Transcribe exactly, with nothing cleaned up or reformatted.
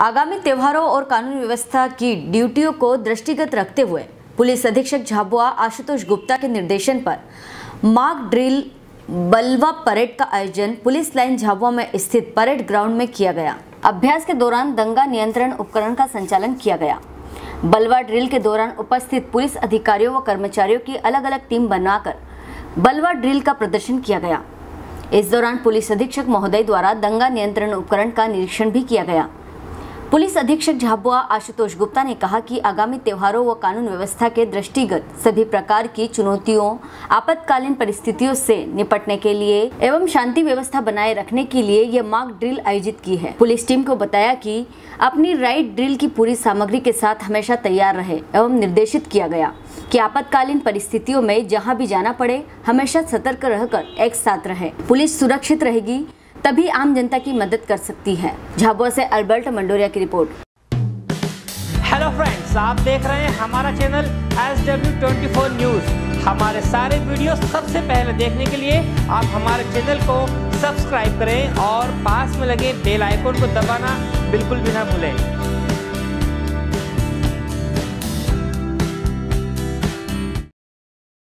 आगामी त्योहारों और कानून व्यवस्था की ड्यूटियों को दृष्टिगत रखते हुए पुलिस अधीक्षक झाबुआ आशुतोष गुप्ता के निर्देशन पर मार्क ड्रिल बलवा परेड का आयोजन पुलिस लाइन झाबुआ में स्थित परेड ग्राउंड में किया गया। अभ्यास के दौरान दंगा नियंत्रण उपकरण का संचालन किया गया। बलवा ड्रिल के दौरान उपस्थित पुलिस अधिकारियों व कर्मचारियों की अलग अलग टीम बनाकर बलवा ड्रिल का प्रदर्शन किया गया। इस दौरान पुलिस अधीक्षक महोदय द्वारा दंगा नियंत्रण उपकरण का निरीक्षण भी किया गया। पुलिस अधीक्षक झाबुआ आशुतोष गुप्ता ने कहा कि आगामी त्योहारों व कानून व्यवस्था के दृष्टिगत सभी प्रकार की चुनौतियों, आपातकालीन परिस्थितियों से निपटने के लिए एवं शांति व्यवस्था बनाए रखने के लिए यह मॉक ड्रिल आयोजित की है। पुलिस टीम को बताया कि अपनी राइड ड्रिल की पूरी सामग्री के साथ हमेशा तैयार रहे एवं निर्देशित किया गया कि आपातकालीन परिस्थितियों में जहाँ भी जाना पड़े हमेशा सतर्क रहकर एक साथ रहे। पुलिस सुरक्षित रहेगी तभी आम जनता की मदद कर सकती है। झाबुआ से अल्बर्ट मंडोरिया की रिपोर्ट। हेलो फ्रेंड्स, आप देख रहे हैं हमारा channel S W twenty four news. हमारे सारे वीडियो सबसे पहले देखने के लिए आप हमारे चैनल को सब्सक्राइब करें और पास में लगे बेल आइकन को दबाना बिल्कुल भी ना भूलें।